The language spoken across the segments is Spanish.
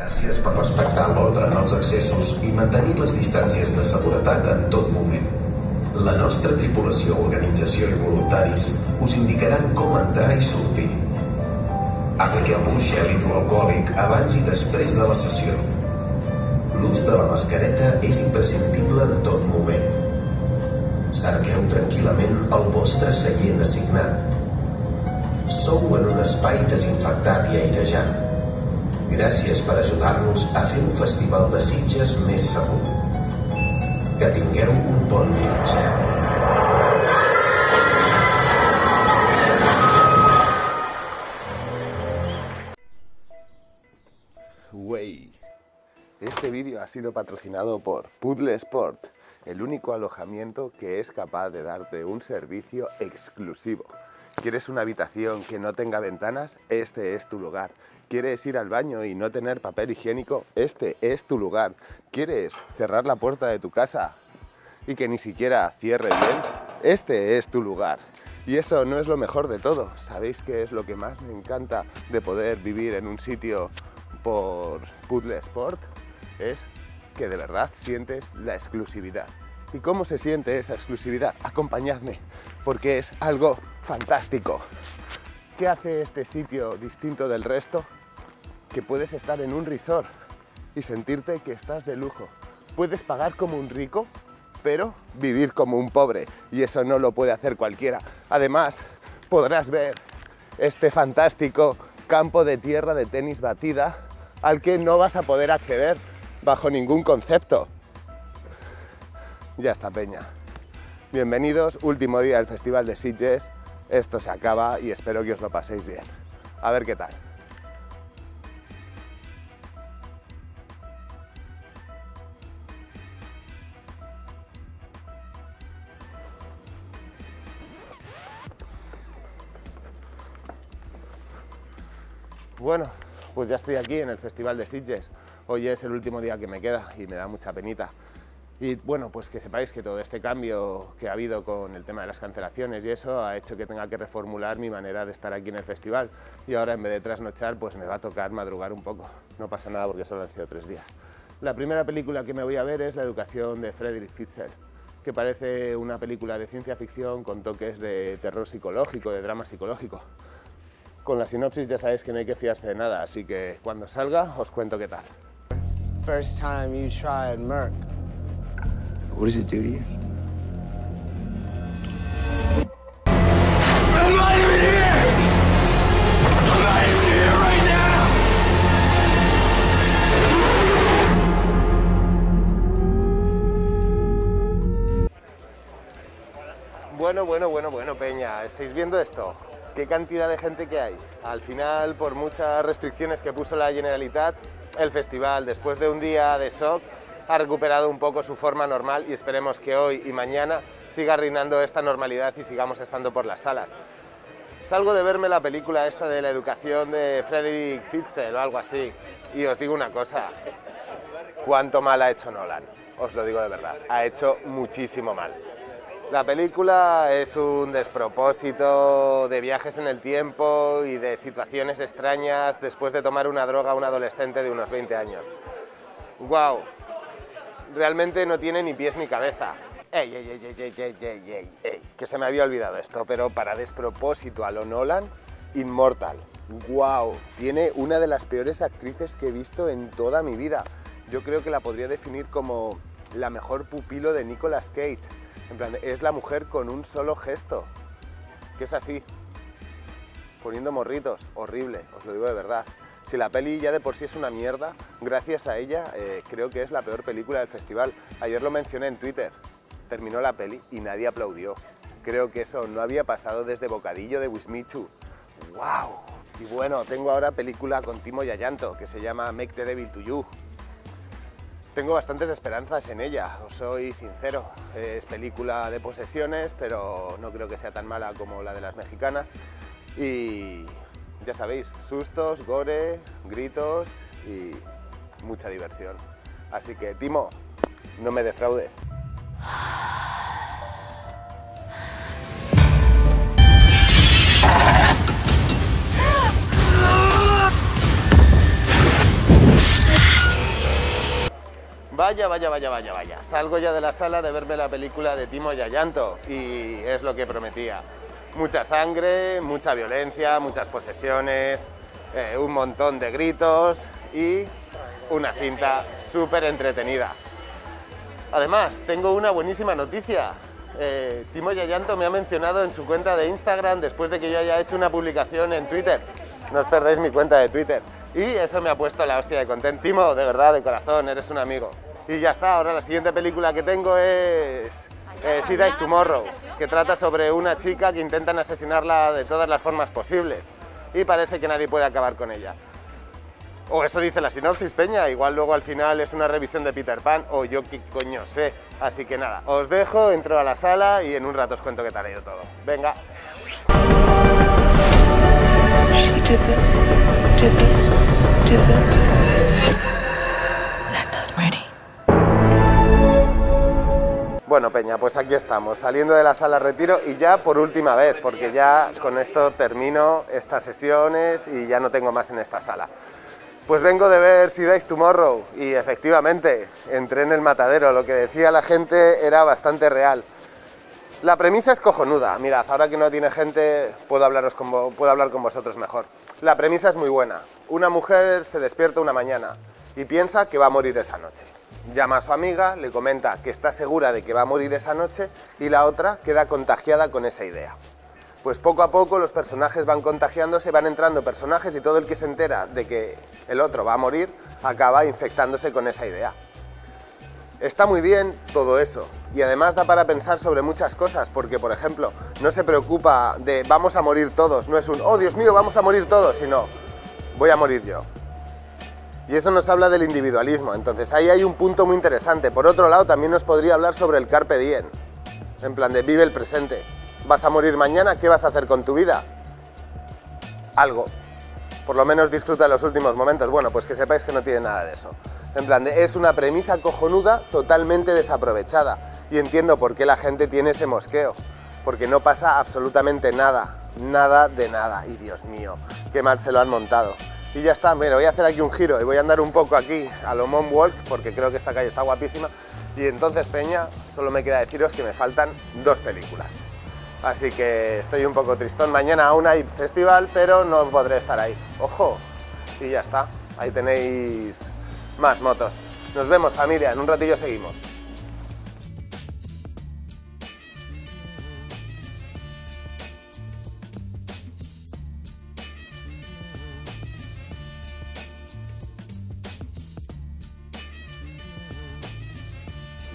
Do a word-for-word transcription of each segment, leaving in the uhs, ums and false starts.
Gràcies per respectar l'ordre en els accessos i mantenir les distàncies de seguretat en tot moment. La nostra tripulació, organització i voluntaris us indicaran com entrar i sortir. Apliqueu-vos gel hidroalcohòlic abans i després de la sessió. L'ús de la mascareta és imprescindible en tot moment. Cerqueu tranquil·lament el vostre seient assignat. Sou en un espai desinfectat i airejat. Gràcies per ajudar-nos a fer un festival de Sitges més segur. Que tingueu un bon viatge. Wey. Este vídeo ha sido patrocinado por Puddle Sport, el único alojamiento que es capaz de darte un servicio exclusivo. ¿Quieres una habitación que no tenga ventanas? Este es tu lugar. ¿Quieres ir al baño y no tener papel higiénico? Este es tu lugar. ¿Quieres cerrar la puerta de tu casa y que ni siquiera cierre bien? Este es tu lugar. Y eso no es lo mejor de todo. ¿Sabéis qué es lo que más me encanta de poder vivir en un sitio por Puddle Sport? Es que de verdad sientes la exclusividad. ¿Y cómo se siente esa exclusividad? Acompañadme, porque es algo fantástico. ¿Qué hace este sitio distinto del resto? Que puedes estar en un resort y sentirte que estás de lujo. Puedes pagar como un rico, pero vivir como un pobre, y eso no lo puede hacer cualquiera. Además, podrás ver este fantástico campo de tierra de tenis batida al que no vas a poder acceder bajo ningún concepto. Ya está, peña. Bienvenidos, último día del Festival de Sitges. Esto se acaba y espero que os lo paséis bien. A ver qué tal. Bueno, pues ya estoy aquí en el Festival de Sitges. Hoy es el último día que me queda y me da mucha penita. Y bueno, pues que sepáis que todo este cambio que ha habido con el tema de las cancelaciones y eso ha hecho que tenga que reformular mi manera de estar aquí en el festival. Y ahora, en vez de trasnochar, pues me va a tocar madrugar un poco. No pasa nada porque solo han sido tres días. La primera película que me voy a ver es La educación de Friedrich Fitzer, que parece una película de ciencia ficción con toques de terror psicológico, de drama psicológico. Con la sinopsis ya sabéis que no hay que fiarse de nada, así que cuando salga os cuento qué tal. First time you tried Merck. What does it do to you? I'm not even here! I'm not even here right now! Bueno, bueno, bueno, bueno, peña, ¿estáis viendo esto? ¿Qué cantidad de gente que hay? Al final, por muchas restricciones que puso la Generalitat, el festival, después de un día de shock, ha recuperado un poco su forma normal y esperemos que hoy y mañana siga reinando esta normalidad y sigamos estando por las salas. Salgo de verme la película esta de La educación de Friedrich Fitzer o algo así y os digo una cosa, cuánto mal ha hecho Nolan, os lo digo de verdad, ha hecho muchísimo mal. La película es un despropósito de viajes en el tiempo y de situaciones extrañas después de tomar una droga a un adolescente de unos veinte años. ¡Guau! Realmente no tiene ni pies ni cabeza. Ey, ey, ey, ey, ey, ey, ey, ey, que se me había olvidado esto, pero para despropósito a lo Nolan, Inmortal. Wow, tiene una de las peores actrices que he visto en toda mi vida. Yo creo que la podría definir como la mejor pupilo de Nicolas Cage. En plan, es la mujer con un solo gesto, que es así, poniendo morritos, horrible, os lo digo de verdad. Si la peli ya de por sí es una mierda, gracias a ella eh, creo que es la peor película del festival. Ayer lo mencioné en Twitter, terminó la peli y nadie aplaudió. Creo que eso no había pasado desde Bocadillo de Wismichu. ¡Wow! Y bueno, tengo ahora película con Timo Tjahjanto que se llama Make the Devil to You. Tengo bastantes esperanzas en ella, os soy sincero. Es película de posesiones, pero no creo que sea tan mala como la de las mexicanas. Y... ya sabéis, sustos, gore, gritos y mucha diversión. Así que, Timo, no me defraudes. Vaya, vaya, vaya, vaya, vaya. Salgo ya de la sala de verme la película de Timo Tjahjanto y es lo que prometía. Mucha sangre, mucha violencia, muchas posesiones, eh, un montón de gritos y una cinta súper entretenida. Además, tengo una buenísima noticia. Eh, Timo Tjahjanto me ha mencionado en su cuenta de Instagram después de que yo haya hecho una publicación en Twitter. No os perdáis mi cuenta de Twitter. Y eso me ha puesto la hostia de contento. Timo, de verdad, de corazón, eres un amigo. Y ya está, ahora la siguiente película que tengo es eh, She Dies Tomorrow, que trata sobre una chica que intentan asesinarla de todas las formas posibles. Y parece que nadie puede acabar con ella. O eso dice la sinopsis, peña, igual luego al final es una revisión de Peter Pan o yo qué coño sé. Así que nada, os dejo, entro a la sala y en un rato os cuento qué tal ha ido todo. Venga. Bueno, peña, pues aquí estamos, saliendo de la sala retiro y ya por última vez, porque ya con esto termino estas sesiones y ya no tengo más en esta sala. Pues vengo de ver She Dies Tomorrow y efectivamente entré en el matadero, lo que decía la gente era bastante real. La premisa es cojonuda, mirad, ahora que no tiene gente puedo, hablaros con puedo hablar con vosotros mejor. La premisa es muy buena, una mujer se despierta una mañana y piensa que va a morir esa noche. Llama a su amiga, le comenta que está segura de que va a morir esa noche y la otra queda contagiada con esa idea. Pues poco a poco los personajes van contagiándose, van entrando personajes y todo el que se entera de que el otro va a morir acaba infectándose con esa idea. Está muy bien todo eso y además da para pensar sobre muchas cosas porque, por ejemplo, no se preocupa de vamos a morir todos, no es un oh Dios mío vamos a morir todos, sino voy a morir yo. Y eso nos habla del individualismo, entonces ahí hay un punto muy interesante. Por otro lado también nos podría hablar sobre el carpe diem, en plan de vive el presente. ¿Vas a morir mañana? ¿Qué vas a hacer con tu vida? Algo. Por lo menos disfruta los últimos momentos. Bueno, pues que sepáis que no tiene nada de eso. En plan, de, es una premisa cojonuda totalmente desaprovechada. Y entiendo por qué la gente tiene ese mosqueo. Porque no pasa absolutamente nada. Nada de nada. Y Dios mío, qué mal se lo han montado. Y ya está, mira, voy a hacer aquí un giro y voy a andar un poco aquí a lo Moonwalk porque creo que esta calle está guapísima. Y entonces, peña, solo me queda deciros que me faltan dos películas. Así que estoy un poco tristón. Mañana aún hay festival, pero no podré estar ahí. ¡Ojo! Y ya está. Ahí tenéis más motos. Nos vemos, familia. En un ratillo seguimos.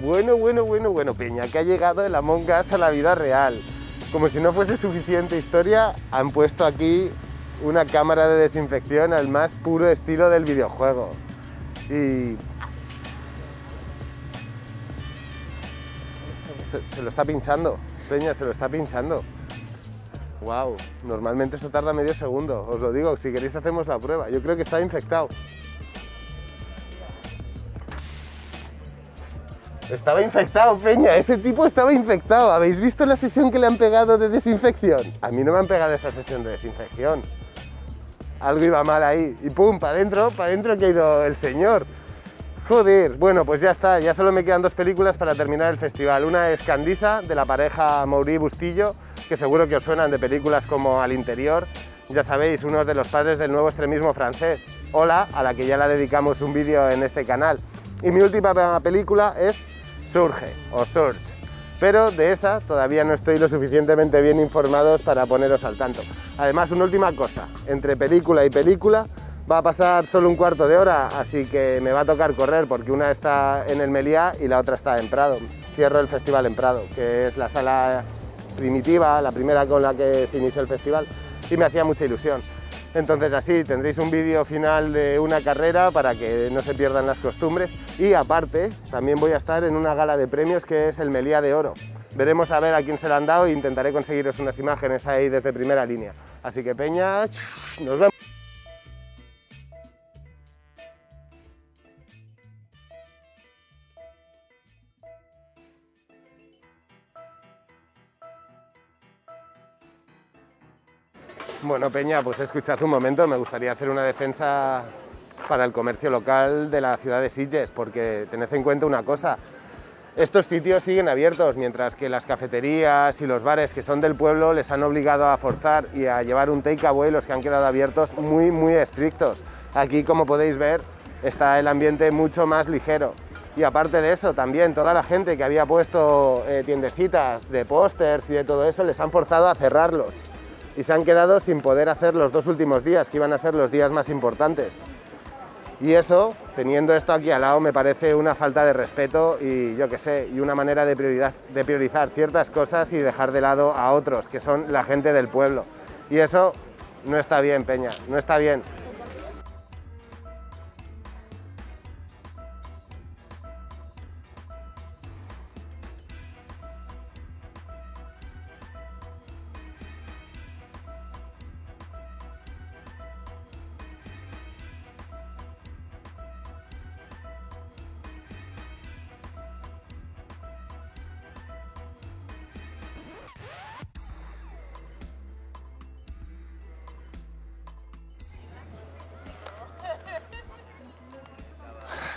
Bueno, bueno, bueno, bueno, peña, que ha llegado el Among Us a la vida real. Como si no fuese suficiente historia, han puesto aquí una cámara de desinfección al más puro estilo del videojuego. Y... Se, se lo está pinchando, peña, se lo está pinchando. Wow, normalmente eso tarda medio segundo, os lo digo, si queréis hacemos la prueba. Yo creo que está infectado. Estaba infectado, peña, ese tipo estaba infectado. ¿Habéis visto la sesión que le han pegado de desinfección? A mí no me han pegado esa sesión de desinfección. Algo iba mal ahí. Y pum, para adentro, para adentro que ha ido el señor. Joder, bueno, pues ya está. Ya solo me quedan dos películas para terminar el festival. Una es Candisa, de la pareja Mauri y Bustillo, que seguro que os suenan de películas como Al Interior. Ya sabéis, uno de los padres del nuevo extremismo francés. Hola, a la que ya la dedicamos un vídeo en este canal. Y mi última película es Surge o Surge, pero de esa todavía no estoy lo suficientemente bien informados para poneros al tanto. Además, una última cosa, entre película y película va a pasar solo un cuarto de hora, así que me va a tocar correr porque una está en el Meliá y la otra está en Prado. Cierro el festival en Prado, que es la sala primitiva, la primera con la que se inició el festival, y me hacía mucha ilusión. Entonces así tendréis un vídeo final de una carrera para que no se pierdan las costumbres y aparte también voy a estar en una gala de premios que es el Melià de Oro. Veremos a ver a quién se la han dado e intentaré conseguiros unas imágenes ahí desde primera línea. Así que peña, nos vemos. Bueno, peña, pues escuchad un momento, me gustaría hacer una defensa para el comercio local de la ciudad de Sitges, porque tened en cuenta una cosa, estos sitios siguen abiertos, mientras que las cafeterías y los bares que son del pueblo les han obligado a forzar y a llevar un takeaway, los que han quedado abiertos muy, muy estrictos. Aquí, como podéis ver, está el ambiente mucho más ligero. Y aparte de eso, también toda la gente que había puesto eh, tiendecitas de pósters y de todo eso, les han forzado a cerrarlos. Y se han quedado sin poder hacer los dos últimos días, que iban a ser los días más importantes. Y eso, teniendo esto aquí al lado, me parece una falta de respeto y, yo qué sé, y una manera de, prioridad, de priorizar ciertas cosas y dejar de lado a otros, que son la gente del pueblo. Y eso no está bien, peña, no está bien.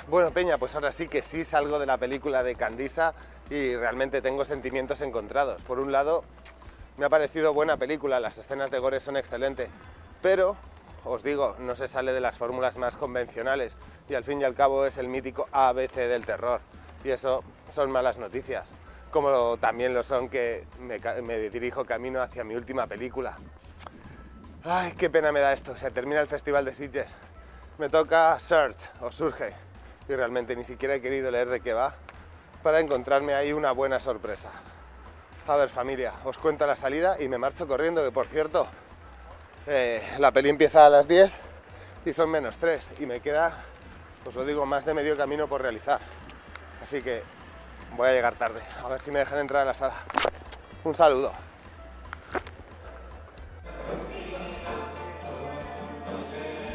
Bueno, peña, pues ahora sí que sí salgo de la película de Candisa y realmente tengo sentimientos encontrados. Por un lado, me ha parecido buena película, las escenas de gore son excelentes, pero, os digo, no se sale de las fórmulas más convencionales y al fin y al cabo es el mítico A B C del terror y eso son malas noticias, como también lo son que me, me dirijo camino hacia mi última película. Ay, qué pena me da esto, se termina el Festival de Sitges, me toca Surge, o Surge. Y realmente ni siquiera he querido leer de qué va para encontrarme ahí una buena sorpresa. A ver, familia, os cuento la salida y me marcho corriendo, que por cierto, eh, la peli empieza a las diez y son menos tres y me queda, os lo digo, más de medio camino por realizar. Así que voy a llegar tarde, a ver si me dejan entrar a la sala. Un saludo.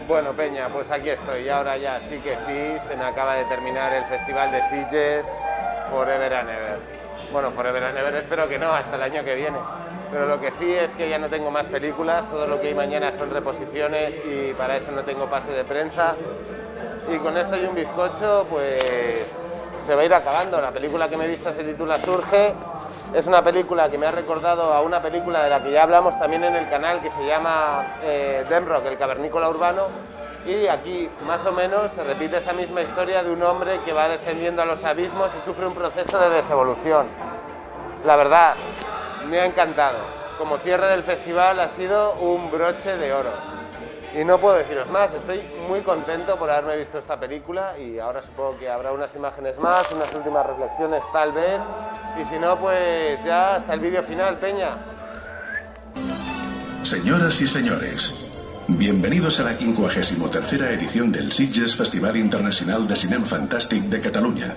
Bueno, peña, pues aquí estoy, y ahora ya sí que sí, se me acaba de terminar el Festival de Sitges Forever and Ever. Bueno, Forever and Ever espero que no, hasta el año que viene. Pero lo que sí es que ya no tengo más películas, todo lo que hay mañana son reposiciones y para eso no tengo pase de prensa. Y con esto y un bizcocho, pues se va a ir acabando. La película que me he visto se titula Surge. Es una película que me ha recordado a una película de la que ya hablamos también en el canal, que se llama eh, Demrock, el cavernícola urbano, y aquí más o menos se repite esa misma historia de un hombre que va descendiendo a los abismos y sufre un proceso de desevolución. La verdad, me ha encantado. Como cierre del festival ha sido un broche de oro. Y no puedo deciros más, estoy muy contento por haberme visto esta película y ahora supongo que habrá unas imágenes más, unas últimas reflexiones tal vez. Y si no, pues ya hasta el vídeo final, peña. Señoras y señores, bienvenidos a la quincuagésima tercera edición del Sitges Festival Internacional de Cine Fantàstic de Cataluña.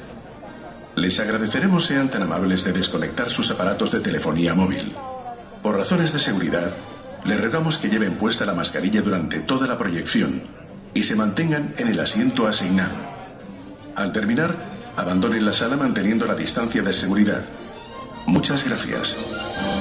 Les agradeceremos sean tan amables de desconectar sus aparatos de telefonía móvil. Por razones de seguridad, les rogamos que lleven puesta la mascarilla durante toda la proyección y se mantengan en el asiento asignado. Al terminar, abandonen la sala manteniendo la distancia de seguridad. Muchas gracias.